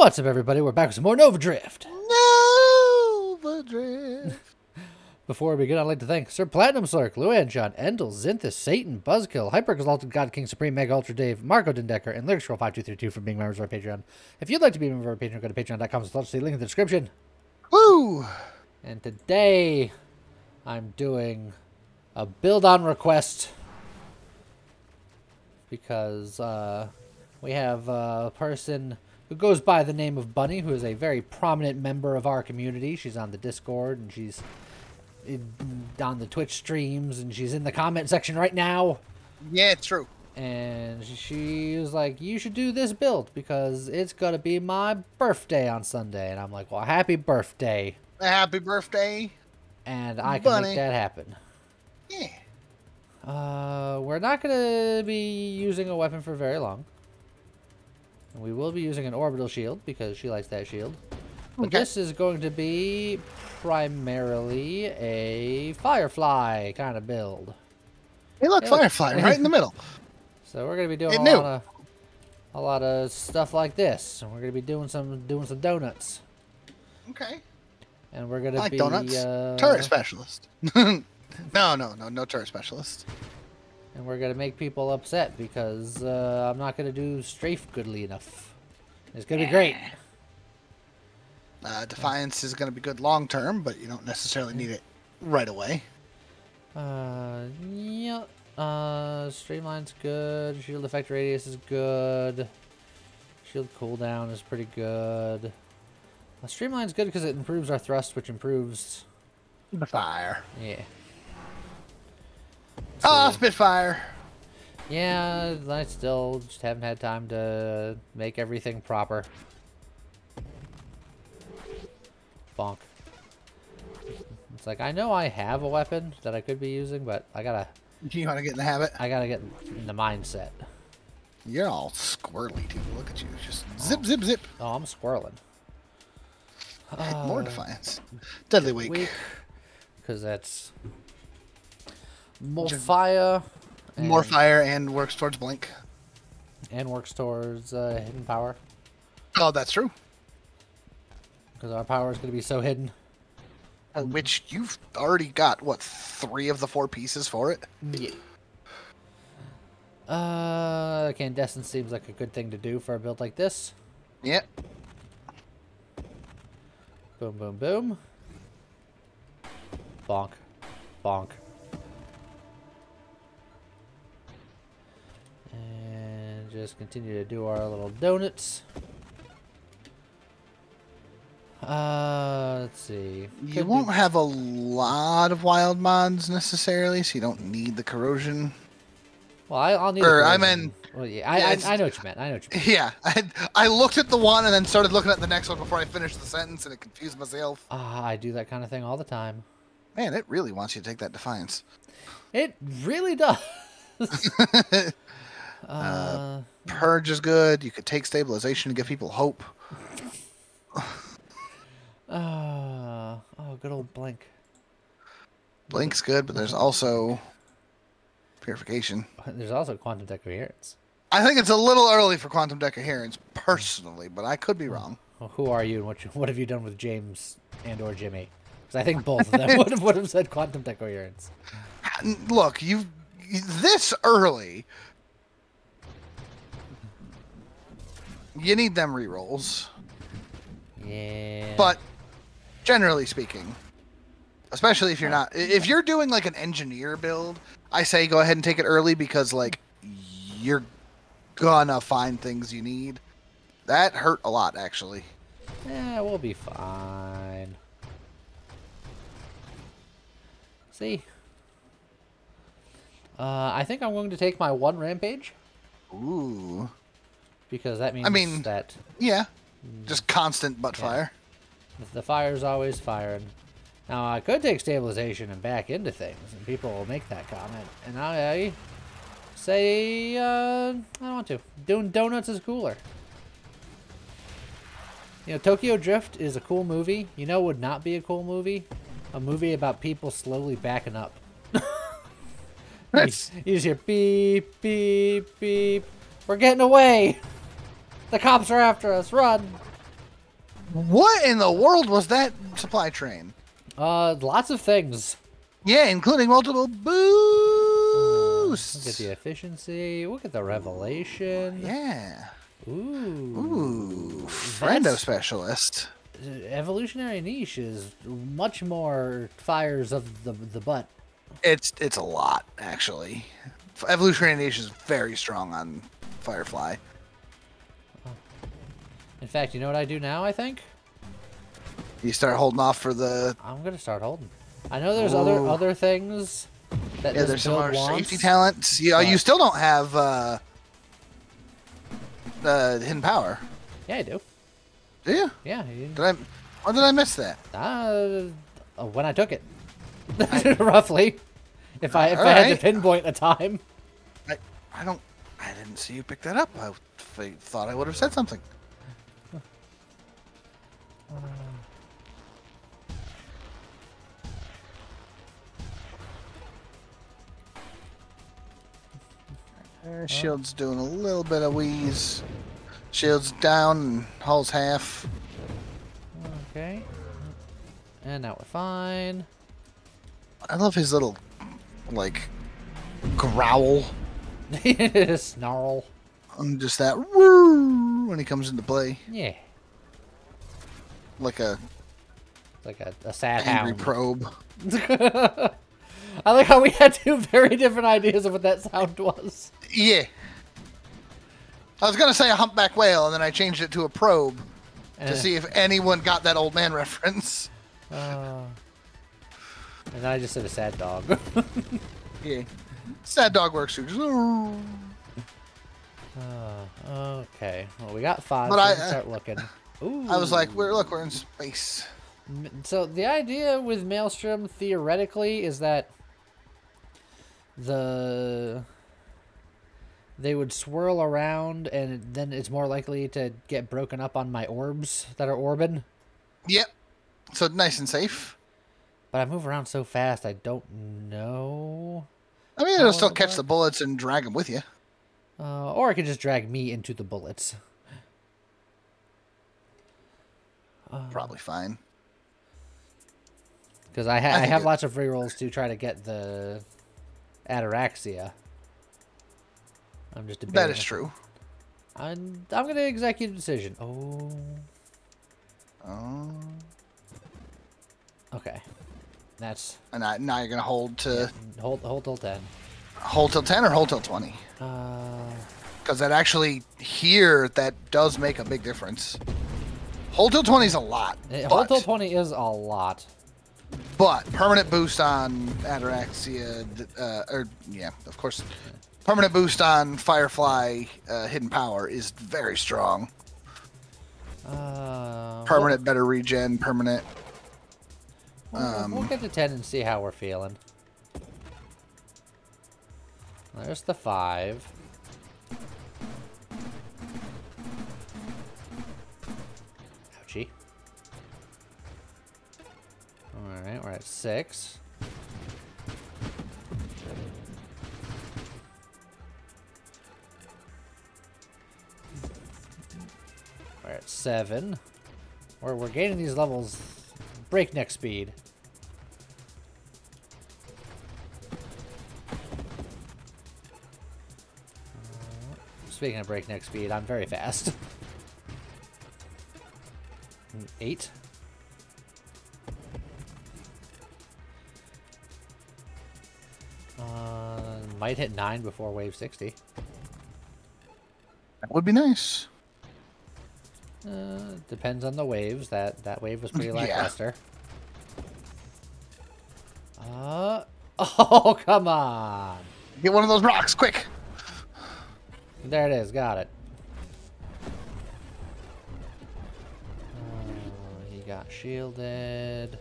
What's up, everybody? We're back with some more Nova Drift. Nova Drift. Before we begin, I'd like to thank Sir Platinum Slurk, Luann, John, Endel, Xynthus, Satan, Buzzkill, Hyperexalted God King Supreme, Mega Ultra Dave, Marco Dendecker, and Lyric Scroll 5232 for being members of our Patreon. If you'd like to be a member of our Patreon, go to patreon.com/see link in the description. Woo! And today, I'm doing a build on request because we have a person who goes by the name of Bunny, who is a very prominent member of our community. She's on the Discord, and she's on the Twitch streams, and she's in the comment section right now. Yeah, true. And she was like, you should do this build, because it's going to be my birthday on Sunday. And I'm like, well, happy birthday. Happy birthday, and I can make that happen. Yeah. We're not going to be using a weapon for very long. We will be using an orbital shield, because she likes that shield. But okay, this is going to be primarily a Firefly kind of build. Hey, look, Firefly, right in the middle. So we're going to be doing a lot of stuff like this. And we're going to be doing some donuts. Okay. And we're going to be donuts. Turret specialist. No turret specialist. And we're going to make people upset because I'm not going to do strafe goodly enough. It's going to be great. Defiance is going to be good long term, but you don't necessarily need it right away. Yeah. Streamline's good. Shield effect radius is good. Shield cooldown is pretty good. Streamline's good because it improves our thrust, which improves the fire. Yeah. So, Spitfire. Yeah, I still just haven't had time to make everything proper. Bonk. It's like, I know I have a weapon that I could be using, but I gotta... You wanna get in the habit? I gotta get in the mindset. You're all squirrely, dude. Look at you. Just zip, zip, zip. Oh, I'm squirreling. More Defiance. Deadly Weak. Because that's... More fire and works towards Blink. And works towards hidden power. Oh, that's true. Because our power is going to be so hidden. Which you've already got, what, 3 of the 4 pieces for it? Yeah. Incandescence seems like a good thing to do for a build like this. Yep. Boom, boom, boom. Bonk. Bonk. And just continue to do our little donuts. Let's see. You won't have a lot of wild mods necessarily, so you don't need the corrosion. Well, I'll need. Or I mean, well, yeah, I know what you meant. I know what you meant. Yeah, I looked at the one and then started looking at the next one before I finished the sentence, and it confused myself. Ah, I do that kind of thing all the time. Man, it really wants you to take that Defiance. It really does. Purge is good. You could take stabilization to give people hope. Oh, good old Blink. Blink's good, but there's also Purification. There's also Quantum Decoherence. I think it's a little early for Quantum Decoherence, personally, but I could be wrong. Well, who are you, and what have you done with James and or Jimmy? Because I think both of them would have said Quantum Decoherence. Look, you've... This early... You need them rerolls. Yeah. But generally speaking, especially if you're not, if you're doing like an engineer build, I say go ahead and take it early because like you're gonna find things you need. That hurt a lot, actually. Yeah, we'll be fine. See, I think I'm going to take my 1 Rampage. Ooh. Because that means that... Yeah. Just constant butt fire. The fire's always firing. Now, I could take stabilization and back into things, and people will make that comment. And I say, I don't want to. Doing donuts is cooler. You know, Tokyo Drift is a cool movie. You know what would not be a cool movie? A movie about people slowly backing up. You just hear beep, beep, beep. We're getting away! The cops are after us! Run! What in the world was that supply train? Lots of things. Yeah, including multiple boosts. Look at the efficiency. Look at the revelation. Yeah. Ooh. Ooh. Friendo specialist. Evolutionary niche is much more fires of the butt. It's a lot, actually. Evolutionary niche is very strong on Firefly. In fact, you know what I do now, I think? You start holding off for the... I'm going to start holding. I know there's other things that yeah, there's some other safety talents. Yeah, you still don't have hidden power. Yeah, I do. Do you? Yeah. Or did I miss that? When I took it. Roughly. If I had to pinpoint a time. I didn't see you pick that up. I thought I would have said something. Shield's doing a little bit of wheeze. Shield's down and hull's half. Okay. And now we're fine. I love his little, like, growl. Snarl. And just that woo when he comes into play. Yeah. Like a sad angry hound. Probe. I like how we had two very different ideas of what that sound was. Yeah. I was going to say a humpback whale, and then I changed it to a probe to see if anyone got that old man reference. And then I just said a sad dog. Yeah. Sad dog works too. Okay. Well, we got five, but so we can start looking. Ooh. I was like, look, we're in space. So the idea with Maelstrom, theoretically, is that they would swirl around, and then it's more likely to get broken up on my orbs that are orbiting. Yep. So nice and safe. But I move around so fast, I don't know. I mean, it'll still catch the bullets and drag them with you. Or it could just drag me into the bullets. Probably fine. Because I have lots of rerolls to try to get the Ataraxia. I'm just debating. That is true. I'm going to executive decision. Oh. Oh. Okay. That's... And now you're going to hold to... Yeah, hold till 10. Hold till 10 or hold till 20? Because that actually here, that does make a big difference. Hold till 20 is a lot. Hold till 20 is a lot. But permanent boost on Ataraxia, of course. Permanent boost on Firefly hidden power is very strong. Permanent better regen, permanent. We'll get to 10 and see how we're feeling. There's the 5. Ouchie. Alright, we're at 6. We're at 7. We're gaining these levels breakneck speed. Speaking of breakneck speed, I'm very fast. 8. Might hit 9 before wave 60. That would be nice. Depends on the waves. That wave was pretty lackluster. Yeah. Oh, come on. Get one of those rocks, quick. There it is. Got it. He got shielded.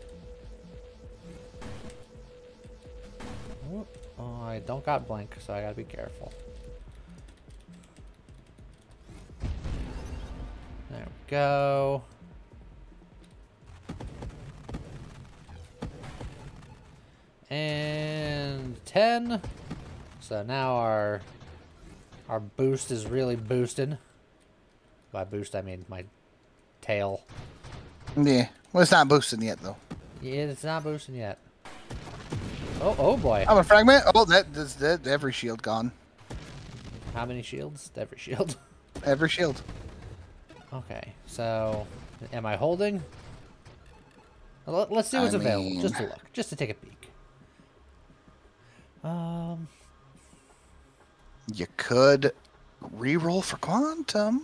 Oh, I don't got blink, so I gotta be careful. There we go. And 10. So now our boost is really boosting. By boost, I mean my tail. Yeah. Well, it's not boosting yet, though. Yeah, it's not boosting yet. Oh, oh boy. I'm a fragment. Oh, that every shield gone. How many shields? Every shield. Every shield. Okay, so am I holding? Let's see what's available, just to look, just to take a peek. You could reroll for Quantum.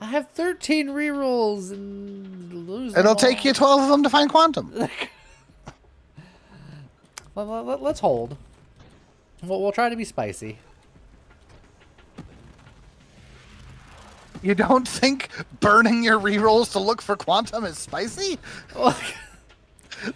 I have 13 rerolls and lose. It'll take you 12 of them to find Quantum. Well, let's hold. We'll try to be spicy. You don't think burning your rerolls to look for Quantum is spicy?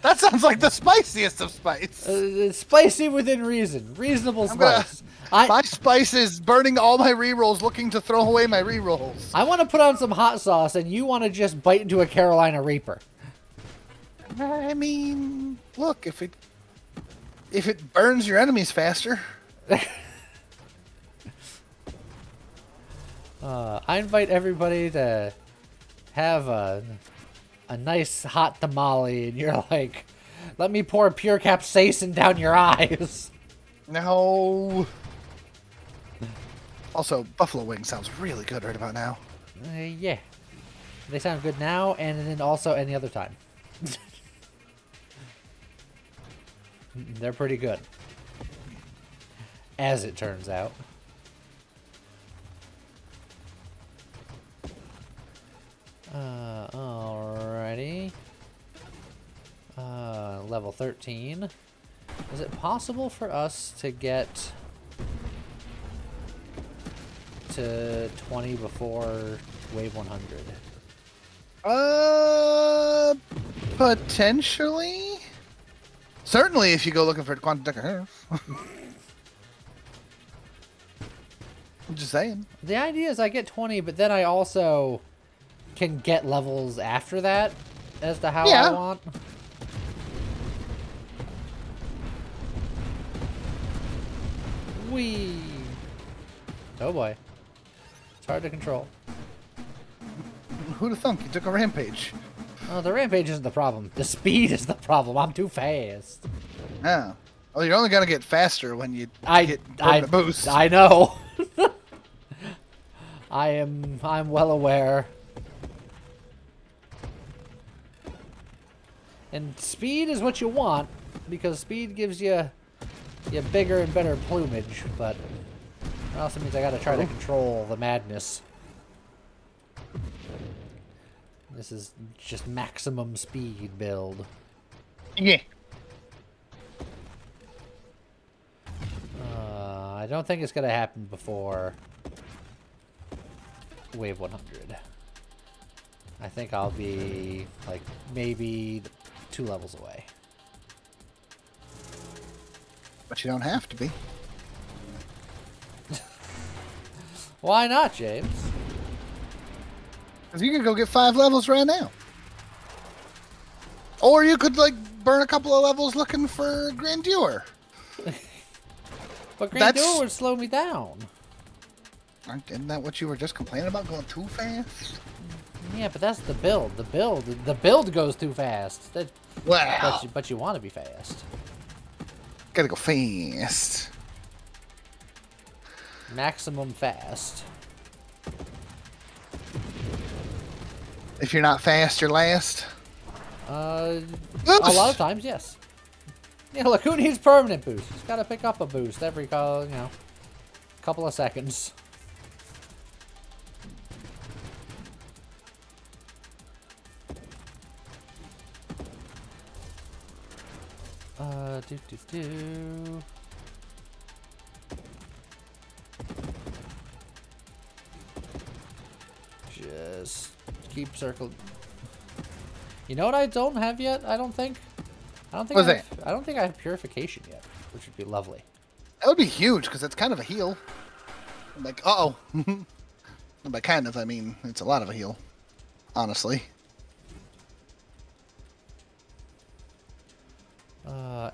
That sounds like the spiciest of spice. Spicy within reason. Reasonable spice. My spice is burning all my rerolls looking to throw away my rerolls. I want to put on some hot sauce and you want to just bite into a Carolina Reaper. I mean, look, if it burns your enemies faster. I invite everybody to have a nice hot tamale, and you're like, let me pour pure capsaicin down your eyes. No. Also, buffalo wing sounds really good right about now. Yeah. They sound good now, and then also any other time. They're pretty good. As it turns out. Alrighty. Level 13. Is it possible for us to get to 20 before wave 100? Potentially? Certainly if you go looking for Quantum Decoherence. I'm just saying. The idea is I get 20, but then I also can get levels after that as to how I want. Whee! Oh boy. It's hard to control. Who'd have thunk? You took a rampage. Oh, the rampage isn't the problem. The speed is the problem. I'm too fast. Oh. Well, you're only going to get faster when you get a boost. I know. I'm well aware. And speed is what you want, because speed gives you bigger and better plumage, but it also means I gotta try to control the madness. This is just maximum speed build. Yeah. I don't think it's gonna happen before wave 100. I think I'll be, like, maybe 2 levels away. But you don't have to be. Why not, James? Because you could go get 5 levels right now. Or you could, like, burn a couple of levels looking for Grandeur. But Grandeur would slow me down. Isn't that what you were just complaining about, going too fast? Yeah, but that's the build. The build goes too fast. But you want to be fast. Gotta go fast. Maximum fast. If you're not fast, you're last. A lot of times, yes. Yeah, look, who needs permanent boost? Just gotta pick up a boost every couple of seconds. Just keep circling. You know what I don't have yet? I don't think I have Purification yet, which would be lovely. That would be huge, because it's kind of a heal. I'm like, uh-oh. By kind of, I mean, it's a lot of a heal. Honestly.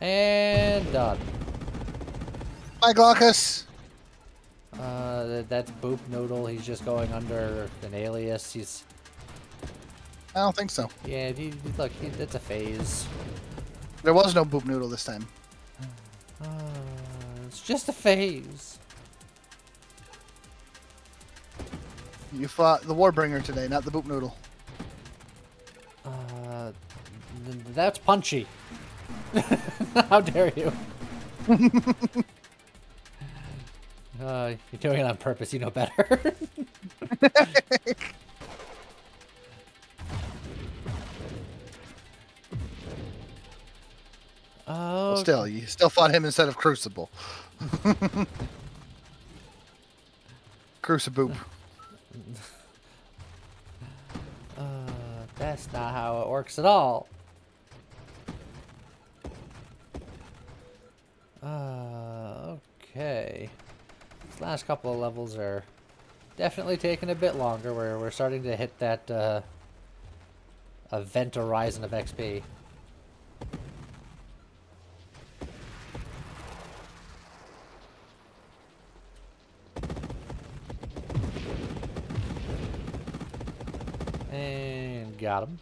And done. Bye, Glaukos. That's Boop Noodle. He's just going under an alias. He's I don't think so. Yeah, look, that's a phase. There was no Boop Noodle this time. It's just a phase. You fought the Warbringer today, not the Boop Noodle. That's punchy. How dare you? You're doing it on purpose. You know better. Oh. Well, still, you still fought him instead of Crucible. Cruciboop. That's not how it works at all. Okay. These last couple of levels are definitely taking a bit longer, where we're starting to hit that event horizon of XP. And got him.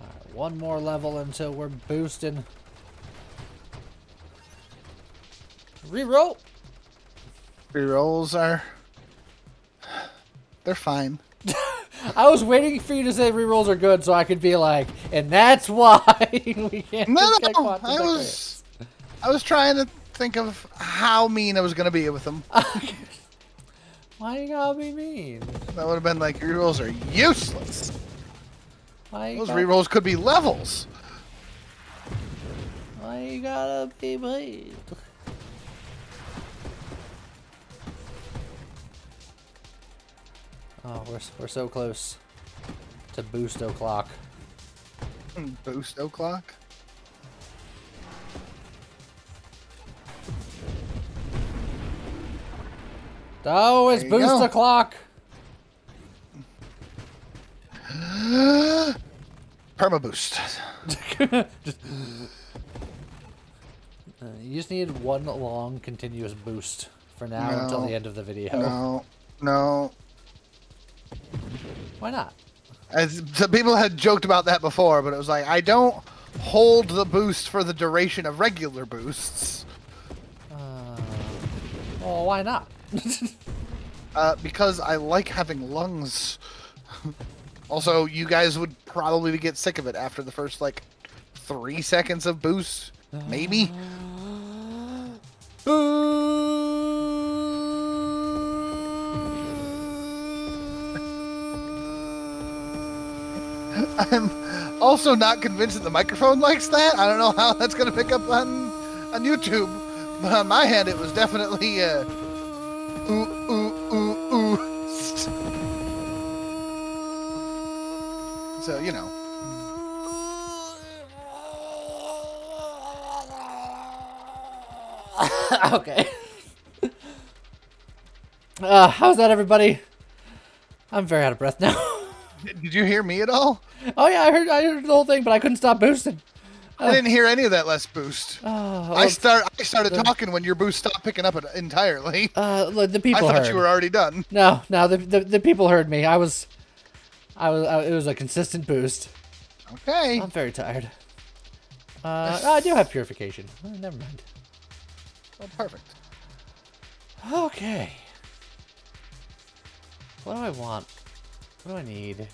All right, one more level until we're boosting. Reroll. Rerolls are... they're fine. I was waiting for you to say rerolls are good so I could be like, and that's why we can't... No, I was trying to think of how mean I was going to be with them. Why you gotta be mean? That would have been like, rerolls are useless. Those rerolls could be levels. Why you gotta be mean? Oh, we're so close to boost o'clock. Boost o'clock? Oh, it's boost o'clock! Perma boost. You just need one long continuous boost for now until the end of the video. No. Why not? As some people had joked about that before, but it was like, I don't hold the boost for the duration of regular boosts. Well, why not? Because I like having lungs. Also, you guys would probably get sick of it after the first, like, 3 seconds of boost. Maybe. I'm also not convinced that the microphone likes that. I don't know how that's going to pick up on YouTube. But on my hand, it was definitely... So, you know. Okay. How's that, everybody? I'm very out of breath now. Did you hear me at all? Oh, yeah, I heard the whole thing, but I couldn't stop boosting. I didn't hear any of that last boost. I started talking when your boost stopped picking up entirely. The people heard. I thought you were already done. No, the people heard me. It was a consistent boost. Okay. I'm very tired. I do have purification. Never mind. Oh, perfect. Okay. What do I want? What do I need?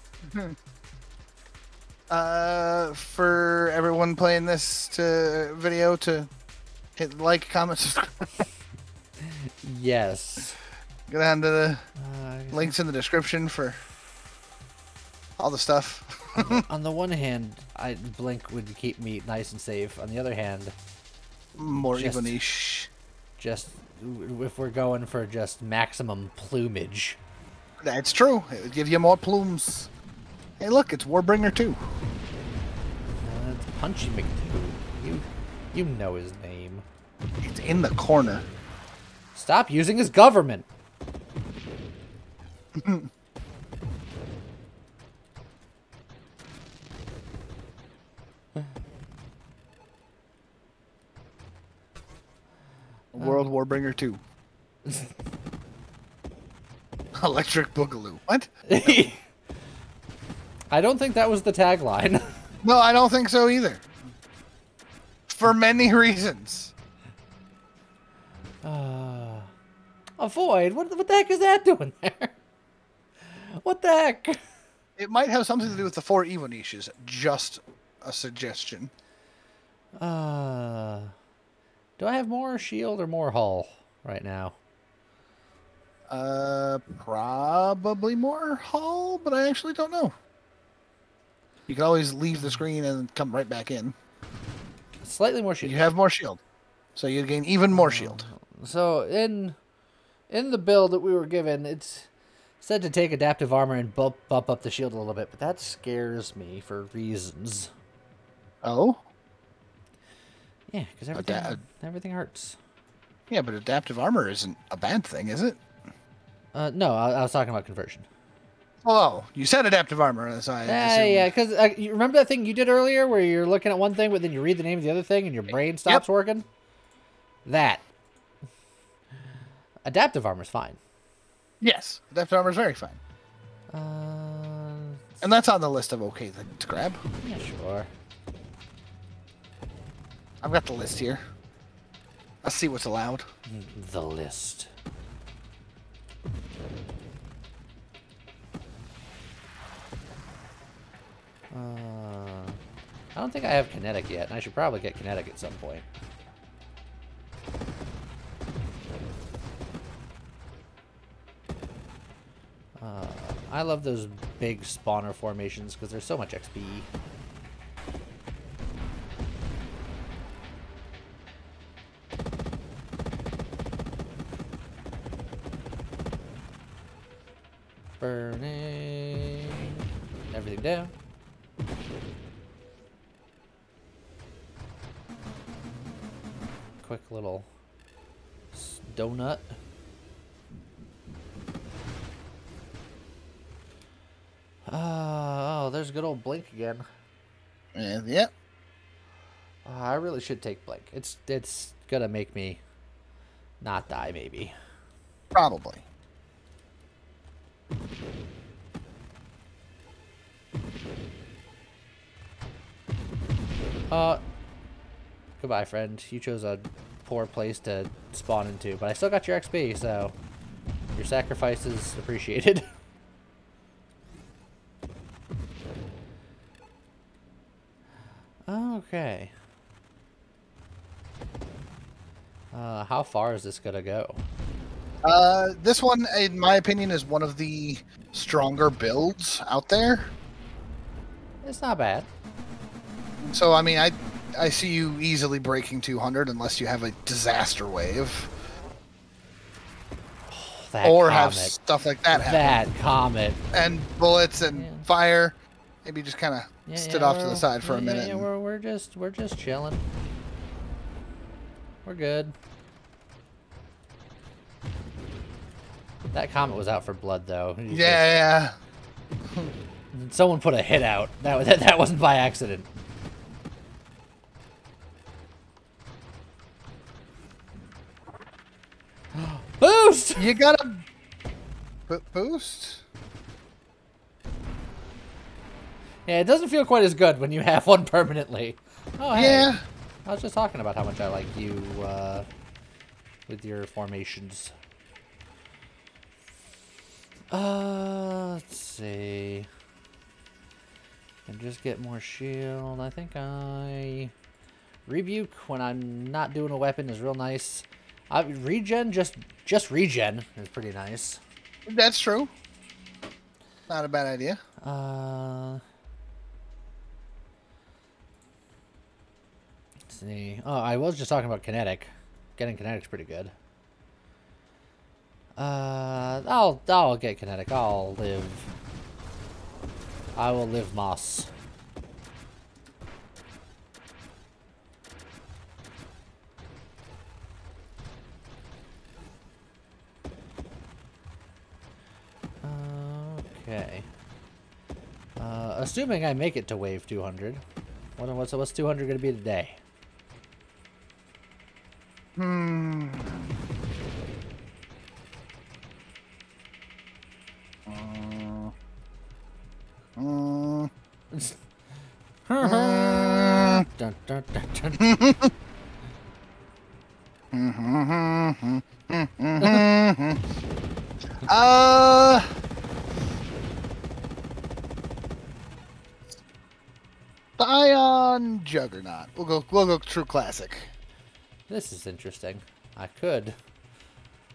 For everyone playing this video to hit like, comment, subscribe. Yes. Go down to the links in the description for all the stuff. On the one hand, Blink would keep me nice and safe. On the other hand, more Ebonish. Just if we're going for just maximum plumage. That's true. It would give you more plumes. Hey, look, it's Warbringer 2. It's Punchy McDoo. You know his name. It's in the corner. Stop using his government. World Warbringer 2. Electric Boogaloo. What? I don't think that was the tagline. No, I don't think so either. For many reasons. Avoid? What the heck is that doing there? What the heck? It might have something to do with the four Evo niches. Just a suggestion. Do I have more shield or more hull right now? Probably more hull, but I actually don't know. You can always leave the screen and come right back in. Slightly more shield. You have more shield. So you gain even more shield. So in the build that we were given, it's said to take adaptive armor and bump up the shield a little bit, but that scares me for reasons. Oh? Yeah, because everything hurts. Yeah, but adaptive armor isn't a bad thing, is it? No, I was talking about conversion. Oh, you said adaptive armor. So yeah, because you remember that thing you did earlier where you're looking at one thing, but then you read the name of the other thing and your brain stops working? That. Adaptive armor's fine. Yes, adaptive armor's very fine. And that's on the list of okay things to grab. Yeah, sure. I've got the list here. Let's see what's allowed. The list. I don't think I have Kinetic yet, and I should probably get Kinetic at some point. I love those big spawner formations because there's so much XP. Burning everything down. Quick little donut. Oh, there's good old Blink again. And yep. I really should take Blink. It's gonna make me not die, maybe. Probably. Goodbye, friend. You chose a poor place to spawn into, but I still got your XP, so your sacrifice is appreciated. Okay. How far is this gonna go? This one, in my opinion, is one of the stronger builds out there. It's not bad. So, I mean, I see you easily breaking 200 unless you have a disaster wave. Or have stuff like that happen. That comet. And bullets and fire. Maybe just kind of stood off to the side for a minute. Yeah, we're just chilling. We're good. That comet was out for blood, though. Yeah, yeah. Someone put a hit out. That wasn't by accident. Boost! You got a boost? Yeah, it doesn't feel quite as good when you have one permanently. Oh, hey. Yeah. I was just talking about how much I like you with your formations. Let's see. I can just get more shield. I think I... Rebuke when I'm not doing a weapon is real nice. Regen, just regen is pretty nice. That's true. Not a bad idea. Let's see. Oh, I was just talking about Kinetic. Getting Kinetic's pretty good. I'll get Kinetic. I'll live. I will live Moss. Okay. Assuming I make it to wave 200. What's 200 going to be today? Ion Juggernaut. We'll go true classic. This is interesting. I could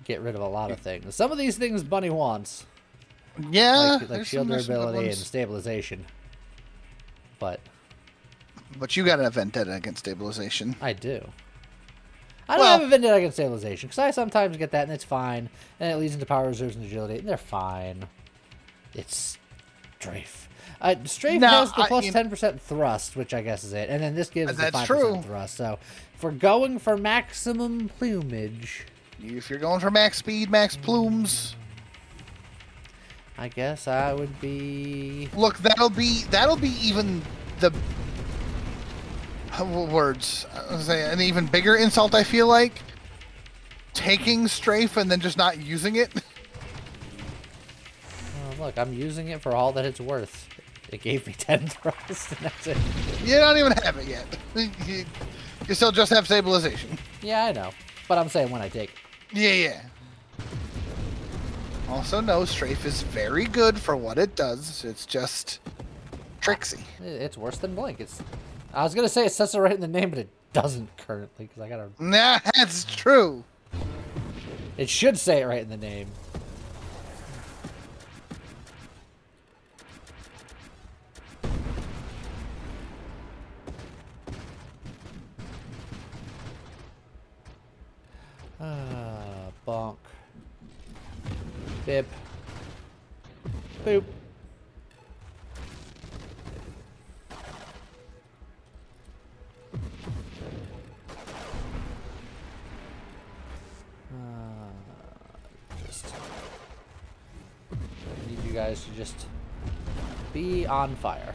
get rid of a lot of things. Some of these things Bunny wants. Yeah. Like shield durability and stabilization. But you got a vendetta against stabilization. I do. I don't have a vendetta against stabilization, because I sometimes get that, and it's fine. And it leads into power reserves and agility, and they're fine. It's Strafe. Strafe has the plus 10% thrust, which I guess is it. And then this gives the 5% thrust. So if we're going for maximum plumage. If you're going for max speed, max plumes. I guess I would be... Look, that'll be even the... Words. I was gonna say an even bigger insult, I feel like. Taking Strafe and then just not using it. Oh, look, I'm using it for all that it's worth. It gave me 10 thrust, and that's it. You don't even have it yet. You still just have stabilization. Yeah, I know. But I'm saying when I take it. Yeah, yeah. Also, no, Strafe is very good for what it does. It's just tricksy. It's worse than Blink. It's... I was going to say it says it right in the name, but it doesn't currently, because I got to... Nah, that's true. It should say it right in the name. Ah, bonk. Bip. Boop. I need you guys to just be on fire.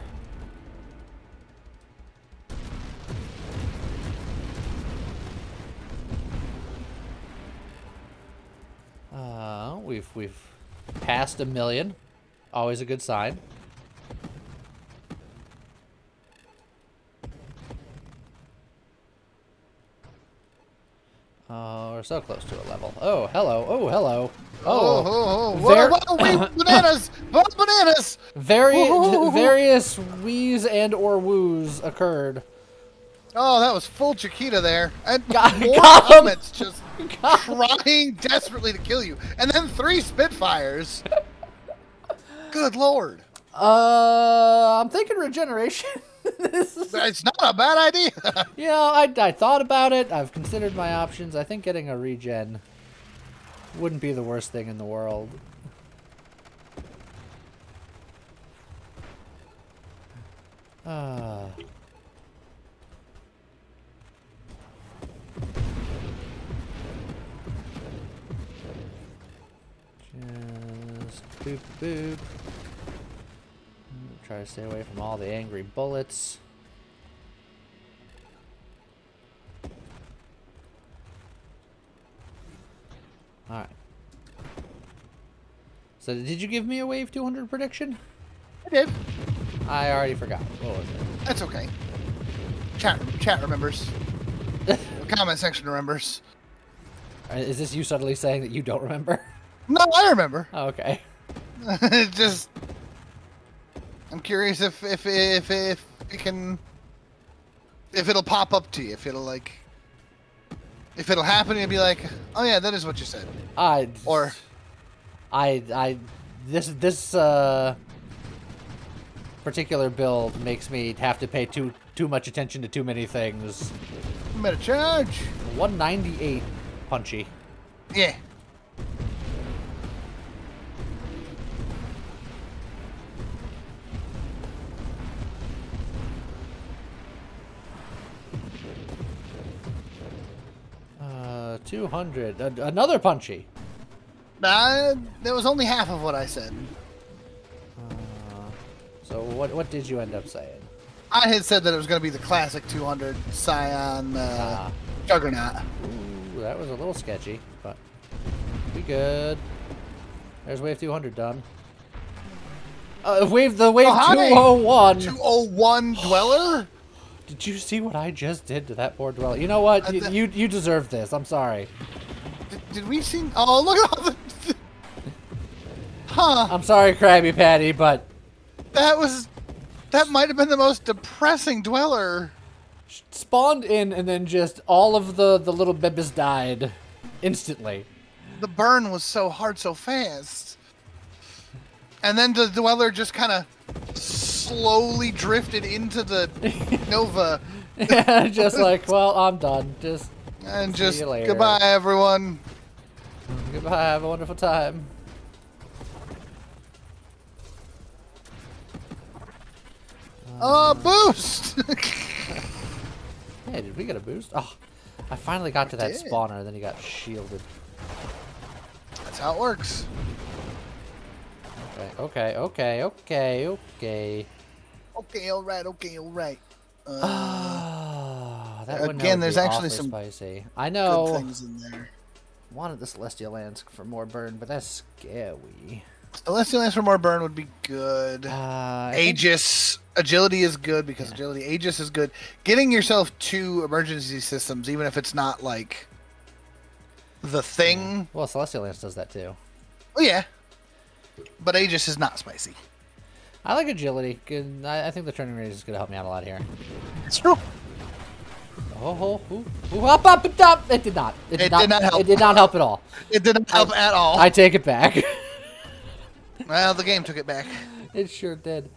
We've passed 1 million. Always a good sign. Oh, we're so close to a level. Oh, hello. Oh, hello. Oh, oh, oh. Whoa, bananas! Bananas! Various wheeze and or woos occurred. Oh, that was full Chiquita there. And more comments just trying desperately to kill you. And then 3 Spitfires. Good lord. I'm thinking regeneration. It's not a bad idea. You know, I thought about it. I've considered my options. I think getting a regen wouldn't be the worst thing in the world. Just boop boop. Try to stay away from all the angry bullets. Alright. So did you give me a wave 200 prediction? I did. I already forgot. What was it? That's okay. Chat remembers. The comment section remembers. Is this you suddenly saying that you don't remember? No, I remember. Oh, okay. Just... I'm curious if it can, if it'll pop up to you, if it'll like, if it'll happen, and be like, oh yeah, that is what you said. This particular build makes me have to pay too much attention to too many things. Meta charge. 198 punchy. Yeah. $200. Another punchy. That was only half of what I said. So what did you end up saying? I had said that it was going to be the classic 200 Scion Juggernaut. Ooh, that was a little sketchy, but we good. There's wave 200 done. The wave 201. 201 Dweller? Did you see what I just did to that poor Dweller? You know what? You deserve this. I'm sorry. Did we see? Oh, look at all the... Huh. I'm sorry, Krabby Patty, but... That was... That might have been the most depressing Dweller. Spawned in, and then just all of the little bebes died instantly. The burn was so hard so fast. And then the Dweller just kind of slowly drifted into the Nova. Yeah, just like, well, I'm done. Just see you later. Goodbye, everyone. Goodbye, have a wonderful time. Boost! Hey, did we get a boost? Oh, I finally got to that spawner, and then he got shielded. That's how it works. Okay. Okay, alright. That again, there's actually some spicy. I know. Good things in there. Wanted the Celestial Lance for more burn, but that's scary. Celestial Lance for more burn would be good. Aegis. Agility is good because agility. Aegis is good. Getting yourself 2 emergency systems, even if it's not like the thing. Well, Celestial Lance does that too. Oh, yeah. But Aegis is not spicy. I like agility. I think the turning radius is going to help me out a lot here. It's true. Oh, up. It did not. It did not help. It did not help at all. It didn't help at all. I take it back. Well, the game took it back. It sure did.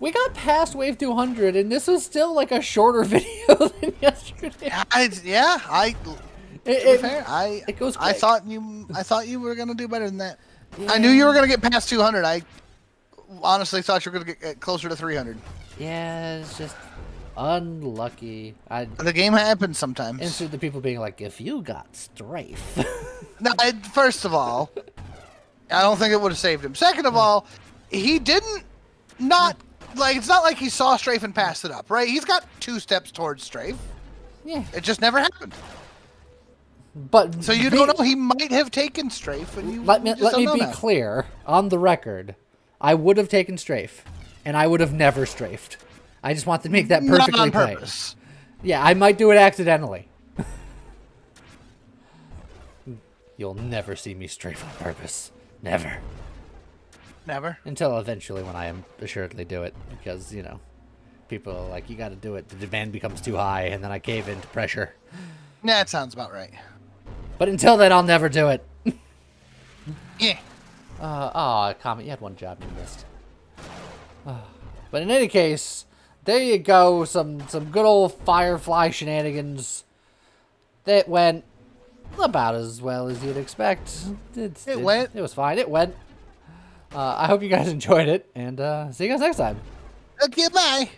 We got past wave 200, and this is still like a shorter video than yesterday. It goes quick. I thought you were going to do better than that. Yeah. I knew you were going to get past 200. I honestly thought you were going to get closer to 300. Yeah, it's just unlucky. The game happens sometimes. Insert the people being like, if you got strafe. No, first of all, I don't think it would have saved him. Second of all, he didn't not, like, it's not like he saw strafe and passed it up, right? He's got 2 steps towards strafe. Yeah. It just never happened. But so you don't know, he might have taken strafe. And you let me be clear on the record. I would have taken strafe, and I would have never strafed. I just want to make that perfectly plain. Not on purpose. Yeah, I might do it accidentally. You'll never see me strafe on purpose. Never. Never. Until eventually, when I am assuredly do it, because you know, people are like, you got to do it. The demand becomes too high, and then I cave into pressure. Nah, that sounds about right. But until then, I'll never do it. Yeah. Comet, you had one job you missed. But in any case, there you go. Some good old Firefly shenanigans that went about as well as you'd expect. It went. It was fine. It went. I hope you guys enjoyed it, and see you guys next time. Okay, bye.